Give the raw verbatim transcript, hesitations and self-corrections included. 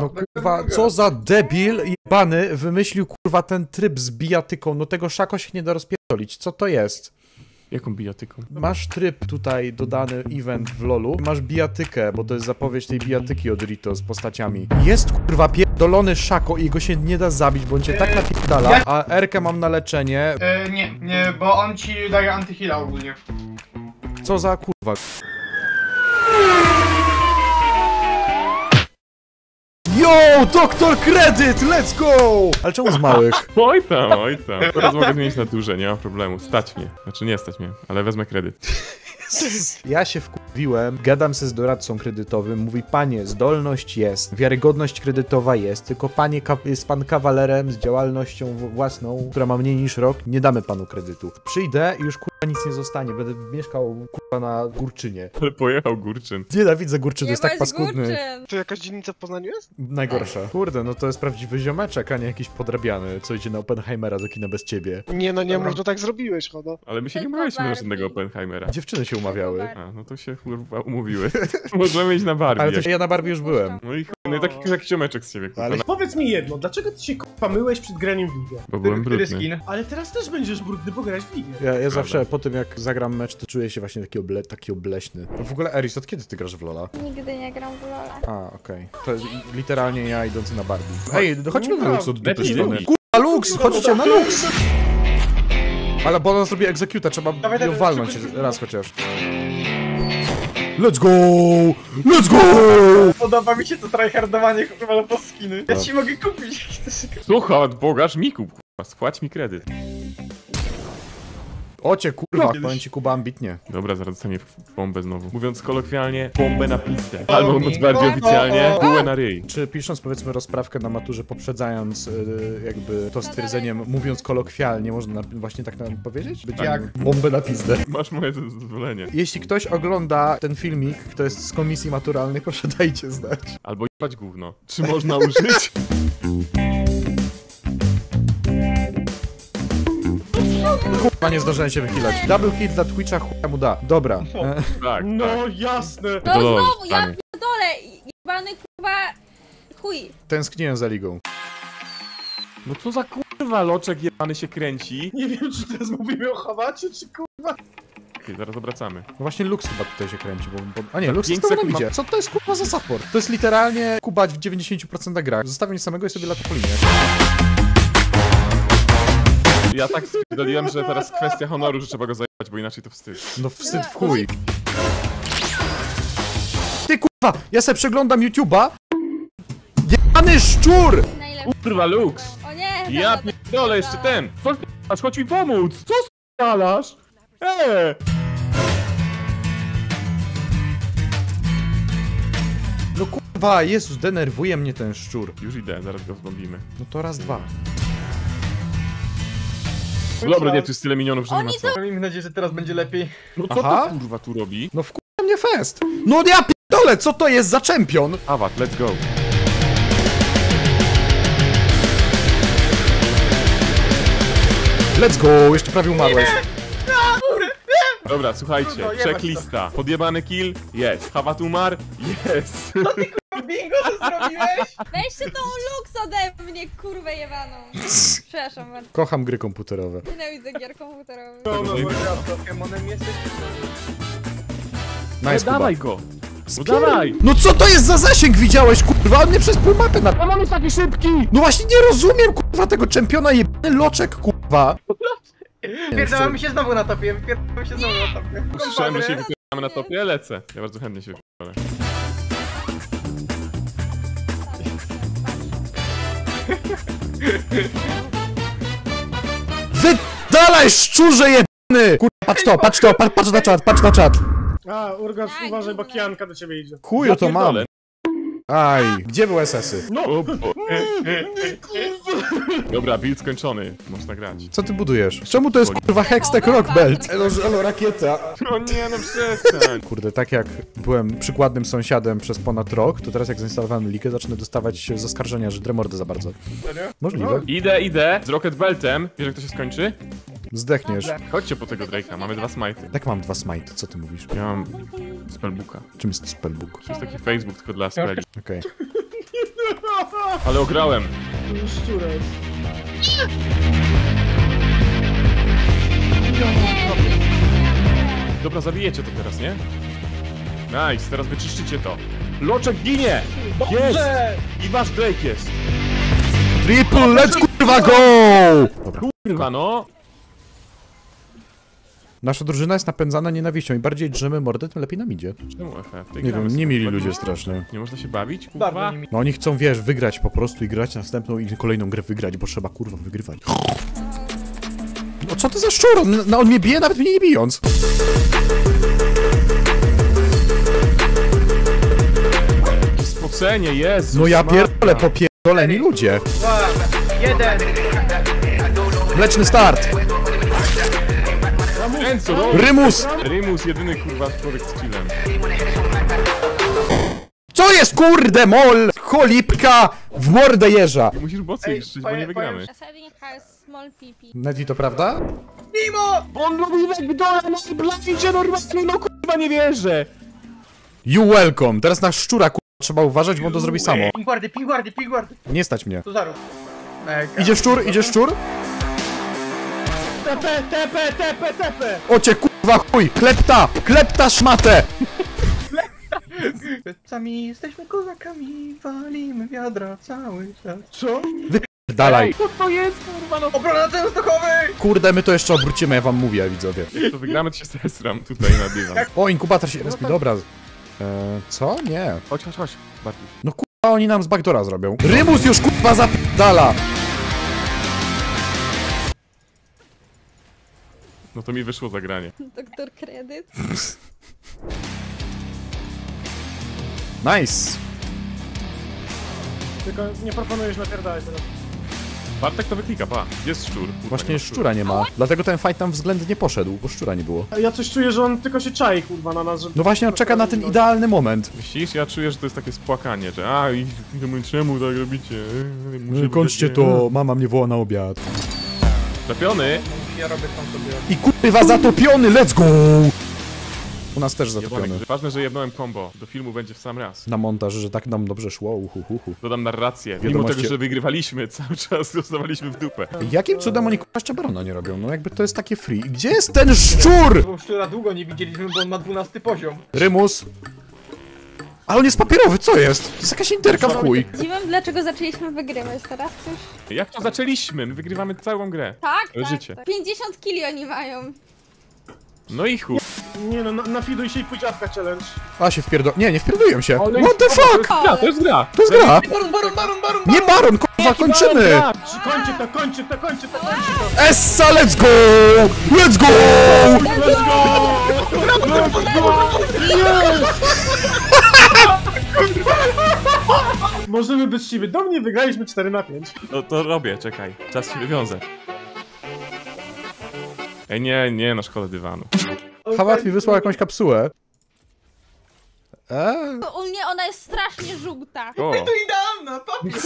No kurwa, co za debil jebany wymyślił kurwa ten tryb z bijatyką, no tego Shaco się nie da rozpierdolić, co to jest? Jaką bijatyką? Masz tryb tutaj dodany event w lolu, masz bijatykę, bo to jest zapowiedź tej bijatyki od Rito z postaciami. Jest kurwa pierdolony Shaco i go się nie da zabić, bo on cię eee, tak napierdala, ja... a Erkę mam na leczenie. Eee, nie, nie, bo on ci daje antyheala ogólnie. Co za kurwa. Yo, doktor kredyt, let's go! Ale czemu z małych? Oj tam, oj tam. Teraz mogę zmienić na duże, nie ma problemu. Stać mnie. Znaczy nie stać mnie, ale wezmę kredyt. Ja się wkurwiłem, gadam se z doradcą kredytowym, mówi panie, zdolność jest, wiarygodność kredytowa jest, tylko panie jest pan kawalerem z działalnością własną, która ma mniej niż rok, nie damy panu kredytu. Przyjdę i już kurwa nic nie zostanie, będę mieszkał kurwa na Górczynie. Ale pojechał Górczyn. Nienawidzę Górczyn, to jest tak paskudny. Czy jakaś dzielnica w Poznaniu jest? Najgorsza. Kurde, no to jest prawdziwy ziomeczek, a nie jakiś podrabiany, co idzie na Oppenheimera do kina bez ciebie. Nie no, nie może tak zrobiłeś, chodo. Ale my się nie umawialiśmy na żadnego Oppenheimera. Dziewczyny się umawiały. A, no to się kurwa umówiły. Możemy iść na Barbie. Ale to, ja na Barbie już byłem. No i no i taki, taki ziomeczek z ciebie. Ale na... powiedz mi jedno, dlaczego ty się kurwa myłeś przed graniem w ligę? Bo byłem brudny. Ale teraz też będziesz brudny, bo grałeś w ligę. Ja, ja zawsze po tym jak zagram mecz, to czuję się właśnie taki, oble, taki obleśny. W ogóle Aris, od kiedy ty grasz w Lola? Nigdy nie gram w Lola. A, okej. Okay. To jest literalnie ja idący na Barbie. Ej, dochodźmy do Luxu od dupy strony. Kurwa Lux, chodźcie na Lux! Ale bo ona zrobi executa, trzeba dawaj, ją walnąć raz chociaż. Let's go! Let's go! Podoba mi się to tryhardowanie, kurwa, po skiny. Ja ci mogę kupić. Słuchaj, odbogaż mi kup, kurwa, spłać mi kredyt. Ocie, kurwa, no, powiem ci Kuba ambitnie. Dobra, zaraz dostanie bombę znowu. Mówiąc kolokwialnie, bombę na pizdę. Albo mówiąc bardziej oficjalnie, bułę na ryj. Czy pisząc, powiedzmy, rozprawkę na maturze, poprzedzając yy, jakby to stwierdzeniem, mówiąc kolokwialnie, można właśnie tak nam powiedzieć? Być jak bombę na pizdę. Masz moje zezwolenie. Jeśli ktoś ogląda ten filmik, kto jest z komisji maturalnej, proszę dajcie znać. Albo jebać gówno. Czy można użyć? Kurwa, nie zdążyłem się wychylać. Double hit dla Twitcha chuja mu da. Dobra. No, tak, tak. No jasne. No znowu, ja pierdolę. Jebany kurwa chuj. Tęskniłem za ligą. No co za kurwa loczek jebany się kręci. Nie wiem, czy teraz mówimy o Hawacie, czy kurwa. Okay, zaraz obracamy. No właśnie Lux chyba tutaj się kręci, bo... bo... A nie, Lux to nie idzie. Co to jest kurwa za support? To jest literalnie kubać w dziewięćdziesięciu procentach grach. Zostawiam samego i sobie lata po linie. Ja tak zdaliłem, że teraz kwestia honoru, że trzeba go zajebać, bo inaczej to wstyd. No wstyd w chuj. Ty kurwa, ja se przeglądam YouTube'a. Jebany szczur! Kurwa Lux! O nie! Ja pierdolę jeszcze ten! Co spierdalasz? Chodź mi pomóc! Co spierdalasz? Eee! No kurwa, Jezus, denerwuje mnie ten szczur. Już idę, zaraz go zbombimy. No to raz, dwa. Dobra, nie, tu jest tyle minionów, że nie ma co. Miejmy nadzieję, że teraz będzie lepiej. No co to kurwa tu robi? No wkurwa mnie fest! No ja pierdolę, co to jest za czempion? Hawat, let's go. Let's go, jeszcze prawie umarłeś. Dobra, słuchajcie, checklista. Podjebany kill? Jest. Hawat umarł? Jest. Bingo, co zrobiłeś? Weźcie tą Lux ode mnie, kurwę jebaną. Przepraszam bardzo. Kocham gry komputerowe. Nienawidzę gier komputerowych. No, no, Pokemonem jesteś. No dawaj go! No dawaj! No co to jest za zasięg widziałeś, kurwa? On mnie przez pół mapy na... On jest taki szybki! No właśnie nie rozumiem, kurwa, tego czempiona jebany loczek, kurwa. Wypierdamy się znowu na topie, wypierdamy się znowu na topie. Usłyszałem, że się wypierdamy na topie, lecę. Ja bardzo chętnie się wypierdolę. Wydalaj szczurze jebany! Kurwa, patrz to, patrz to, patrz na czat, patrz na czat. A, Urgot, uważaj, bo kijanka do ciebie idzie. Chuju to mam. Aj, gdzie były esesy? No, o, bo... Dobra, build skończony, można grać. Co ty budujesz? Czemu to jest kurwa Hextech Rockbelt? Elo, rakieta. No nie, no przestań. Kurde, tak jak byłem przykładnym sąsiadem przez ponad rok, to teraz jak zainstalowałem ligę, zacznę dostawać zaskarżenia, że drę mordę za bardzo. Możliwe. Idę, idę z Rocket Beltem. Wiesz jak to się skończy? Zdechniesz. Chodźcie po tego Drake'a, mamy dwa smajty. Tak mam dwa smajty, co ty mówisz? Ja mam Spellbooka. Czym jest Spellbook? To jest taki Facebook tylko dla spelli. Okej. Okay. Ale ograłem. Już szczurek. Dobra, zabijecie to teraz, nie? Nice, teraz wyczyszczycie to. Loczek ginie! Jest! I wasz Drake jest! Triple, let's kurwa go! Dobra. Kurwa no! Nasza drużyna jest napędzana nienawiścią. Im bardziej drzemy mordę, tym lepiej nam idzie. Czemu F F? Nie wiem, nie mieli ludzie strasznie. Nie można się bawić? Kurwa? No oni chcą, wiesz, wygrać po prostu i grać następną i kolejną grę wygrać, bo trzeba kurwa wygrywać. No co to za szczur? On, no, on mnie bije nawet mnie nie bijąc. Spocenie, Jezus. No ja pierdolę, popierdoleni ludzie. Jeden. Mleczny start. Rymus! Rymus, jedyny kurwa człowiek z chillem. Co jest kurde mol? Cholipka w mordę jeża! Musisz bocy krzyczyć, bo nie wygramy. Neti, to prawda? Nimo! Bo on robi jakby dole, no blaficie normalnie, no kurwa nie wierzę! You welcome! Teraz na szczura kurwa trzeba uważać, bo on to zrobi samo. Pingwardy, pingwardy, pingwardy! Nie stać mnie. To zarób. Idzie szczur, idzie szczur? Tepe, tepe, tepe, tepe! O cię kurwa chuj! Klepta! Klepta szmatę! Kleptami jesteśmy kozakami, walimy wiadra cały czas. Co? Wypierdalaj! Co to jest kurwa no? Obrona częstochowej! Kurde, my to jeszcze obrócimy, ja wam mówię, widzowie. Jak to wygramy, to się zesram tutaj na dywan. O, inkubator się respi, dobra. Eee, co? Nie. Chodź, chodź, chodź. Bartek. No kurwa, oni nam z backdoora zrobią. Rymus już kurwa zapierdala! No to mi wyszło zagranie. Doktor kredyt. Nice! Tylko nie proponujesz napierdalać teraz. Bartek to wyklika, pa. Jest szczur. Kurwa, właśnie nie szczura nie ma, dlatego ten fight tam względnie poszedł, bo szczura nie było. Ja coś czuję, że on tylko się czai kurwa na nas, żeby... No właśnie, on czeka na ten idealny moment. Myślisz? Ja czuję, że to jest takie spłakanie, że a i czemu tak robicie? Muszę kończcie nie... to, mama mnie woła na obiad. Zatopiony! Ja robię tam sobie... I kurwa zatopiony, let's go! U nas też zatopiony. Ważne, że jebnąłem combo. Do filmu będzie w sam raz. Na montaż, że tak nam dobrze szło, uhuhuhu. Dodam narrację. Mimo tego, że wygrywaliśmy, cały czas dostawaliśmy w dupę. Jakim cudem oni kurwa barona nie robią? No jakby to jest takie free. Gdzie jest ten szczur?! Bo szczura długo nie widzieliśmy, bo on ma dwunasty poziom. Rymus! Ale on jest papierowy, co jest? To jest jakaś interka w chuj. Dziwem, dlaczego zaczęliśmy wygrywać teraz coś? Jak to zaczęliśmy? My wygrywamy całą grę. Tak, życie. Tak, tak. pięćdziesiąt kili oni mają. No i chuj. Nie no, nafiduj się i pójdź awka challenge. A się wpierdo... Nie, nie wpierduję się. Ale... What the fuck? To jest gra, to jest gra. To jest gra. Baron, baron, baron, baron. Nie baron, kurwa, kończymy. Kończy to, kończy to, kończy to, kończy to. Essa, let's go! Let's go! Let's go! Let's go! Yes! Możemy być siwy. Do mnie wygraliśmy cztery na pięć. No to robię, czekaj. Czas się wywiązać. Ej, nie, nie, na szkodę dywanu. Okay. Hawat mi wysłał jakąś kapsułę. Eee? U mnie ona jest strasznie żółta. O. I to idealna, papier!